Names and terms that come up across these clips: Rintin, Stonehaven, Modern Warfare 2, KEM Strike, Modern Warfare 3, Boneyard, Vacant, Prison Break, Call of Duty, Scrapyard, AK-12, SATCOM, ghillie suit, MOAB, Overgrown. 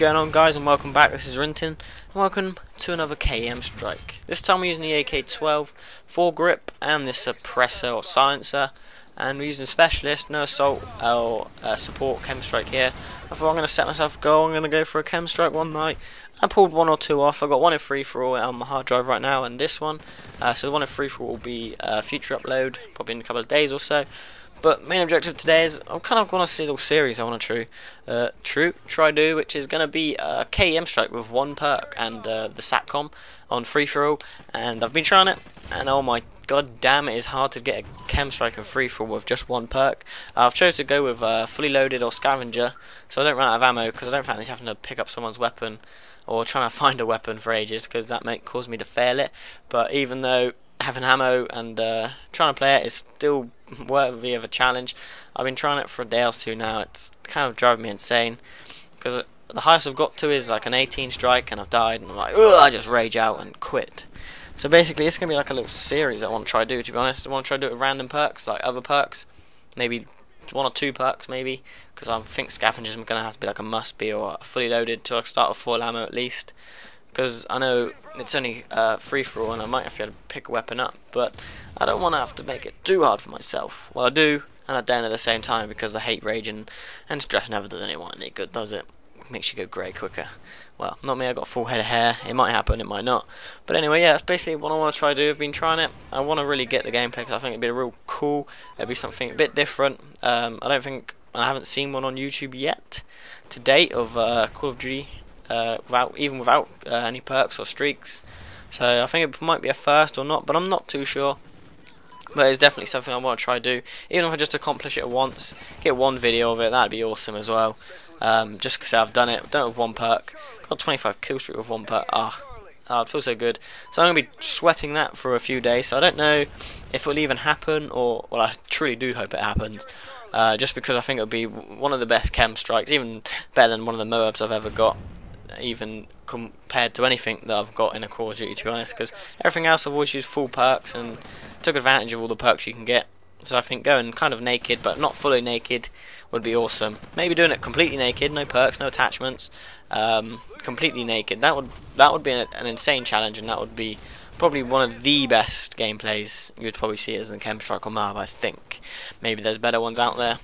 going on, guys, and welcome back. This is Rintin, and welcome to another KEM Strike. This time we're using the AK-12 foregrip and this suppressor or silencer, and we're using specialist, no assault or support KEM Strike here. I thought I'm going to set myself a goal. I'm going to go for a KEM Strike one night. I pulled one or two off. I got one in free for all on my hard drive right now, and this one. So the one in free for all will be future upload, probably in a couple of days or so. But main objective today is I'm kind of going to see a little series I want to try do, which is going to be a KEM Strike with one perk and the SATCOM on free for all. And I've been trying it, and oh my god damn, it is hard to get a KEM Strike and free for all with just one perk. I've chosen to go with fully loaded or scavenger, so I don't run out of ammo, because I don't fancy having to pick up someone's weapon or trying to find a weapon for ages, because that might cause me to fail it. But even though having ammo and trying to play it is still worthy of a challenge. I've been trying it for a day or two now. It's kind of driving me insane, because the highest I've got to is like an 18 strike, and I've died, and I'm like, ugh, I just rage out and quit. So basically it's going to be like a little series I want to try do, to be honest. I want to try do it with random perks, like other perks, maybe one or two perks maybe, because I think scavengers are going to have to be like a must be or fully loaded till I start with full ammo at least. Because I know it's only free for all, and I might have to be able to pick a weapon up, but I don't want to have to make it too hard for myself. Well, I do, and I don't at the same time, because I hate raging, and stress never does anyone any good, does it? It makes you go grey quicker. Well, not me, I've got a full head of hair. It might happen, it might not. But anyway, yeah, that's basically what I want to try to do. I've been trying it. I want to really get the gameplay, because I think it'd be real cool. It'd be something a bit different. I haven't seen one on YouTube yet to date of Call of Duty. Without any perks or streaks, so I think it might be a first or not, but I'm not too sure. But it's definitely something I want to try to do, even if I just accomplish it once, get one video of it, that'd be awesome as well. Just because I've done it, done it with one perk, got 25 kill streak with one perk. Oh, I'd feel so good. So I'm gonna be sweating that for a few days. So I don't know if it'll even happen, or well, I truly do hope it happens. Just because I think it'll be one of the best KEM Strikes, even better than one of the MOABs I've ever got. Even compared to anything that I've got in a Call of Duty, to be honest, because everything else I've always used full perks and took advantage of all the perks you can get. So I think going kind of naked, but not fully naked, would be awesome. Maybe doing it completely naked, no perks, no attachments, completely naked. That would be an insane challenge, and that would be probably one of the best gameplays you'd probably see as in KEM Strike or MOAB. I think maybe there's better ones out there.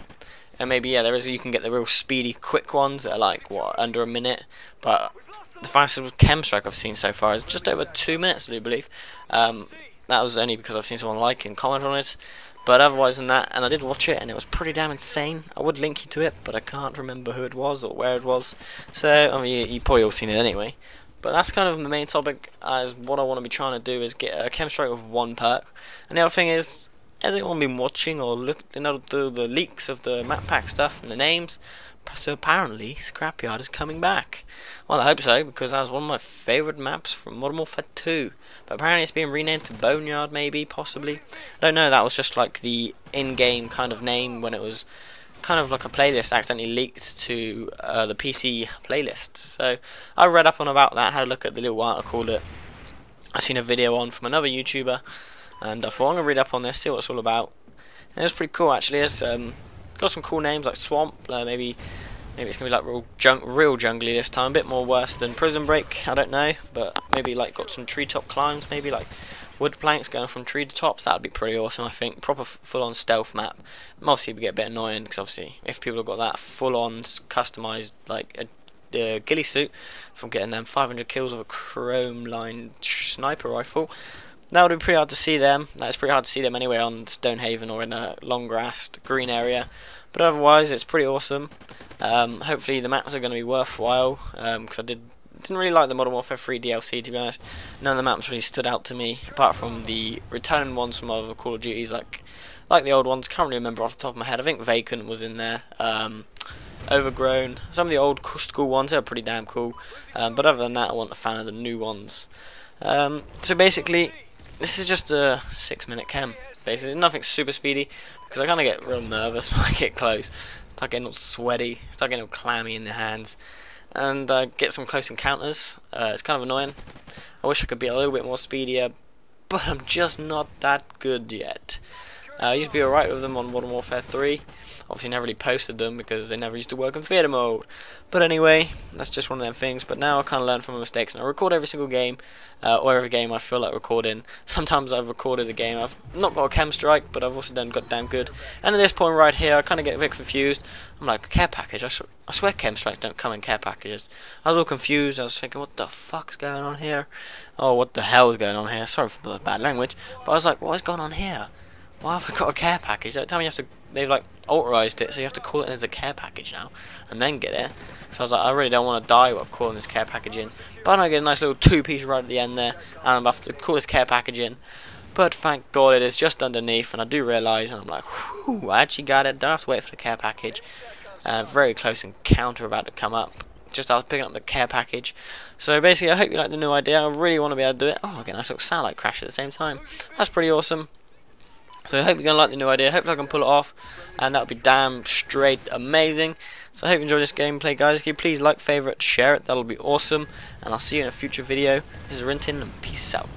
And maybe, yeah, there is. You can get the real speedy, quick ones that are like, what, under a minute? But the fastest KEM Strike I've seen so far is just over 2 minutes, I do believe. That was only because I've seen someone like and comment on it. But otherwise than that, and I did watch it, and it was pretty damn insane. I would link you to it, but I can't remember who it was or where it was. So, I mean, you've probably all seen it anyway. But that's kind of the main topic, as what I want to be trying to do is get a KEM Strike with one perk. And the other thing is, has anyone been watching or looked into the leaks of the map pack stuff and the names? So apparently Scrapyard is coming back. Well, I hope so, because that was one of my favourite maps from Modern Warfare 2. But apparently it's being renamed to Boneyard, maybe, possibly. I don't know, that was just like the in-game kind of name when it was kind of like a playlist accidentally leaked to the PC playlists. So I read up on about that, had a look at the little article that I seen a video on from another YouTuber. And I thought I'm going to read up on this, see what it's all about. And it's pretty cool actually. It's got some cool names like Swamp, maybe it's going to be like real jungly this time. A bit more worse than Prison Break, I don't know. But maybe like got some treetop climbs, maybe like wood planks going from tree to tops. That would be pretty awesome, I think. Proper full-on stealth map. Obviously it would get a bit annoying, because obviously if people have got that full-on customised like a ghillie suit from getting them 500 kills with a chrome-lined sniper rifle, that would be pretty hard to see them. That's pretty hard to see them anywhere on Stonehaven or in a long grassed green area. But otherwise, it's pretty awesome. Hopefully, the maps are going to be worthwhile, because I didn't really like the Modern Warfare 3 DLC, to be honest. None of the maps really stood out to me, apart from the returning ones from other Call of Duties, like the old ones. Can't really remember off the top of my head. I think Vacant was in there. Overgrown. Some of the old school ones are pretty damn cool. But other than that, I wasn't a fan of the new ones. So basically, this is just a 6-minute KEM, basically. Nothing super speedy, because I kind of get real nervous when I get close. Start getting all sweaty, start getting all clammy in the hands, and get some close encounters. It's kind of annoying. I wish I could be a little bit more speedier, but I'm just not that good yet. I used to be alright with them on Modern Warfare 3. Obviously never really posted them because they never used to work in theater mode. But anyway, that's just one of them things. But now I kind of learn from my mistakes, and I record every single game, or every game I feel like recording. Sometimes I've recorded a game, I've not got a KEM Strike, but I've also done goddamn good. And at this point right here, I kind of get a bit confused. I'm like, care package? I swear KEM Strike don't come in care packages. I was all confused, I was thinking, what the fuck's going on here? Oh, what the hell is going on here? Sorry for the bad language. But I was like, what is going on here? Why have I got a care package? Every time you have to, they've like authorized it, so you have to call it in as a care package now, and then get it. So I was like, I really don't want to die while calling this care package in. But I get a nice little two-piece right at the end there, and I'm about to call this care package in. But thank God it is just underneath, and I do realise, and I'm like, whew, I actually got it. Don't have to wait for the care package. Very close encounter about to come up. Just I was picking up the care package. So basically, I hope you like the new idea. I really want to be able to do it. Oh, again, I sort of sound like Crash at the same time. That's pretty awesome. So I hope you're going to like the new idea. Hopefully I can pull it off, and that would be damn straight amazing. So I hope you enjoyed this gameplay, guys. If you please like, favourite, share it, that'll be awesome. And I'll see you in a future video. This is Rintin, and peace out.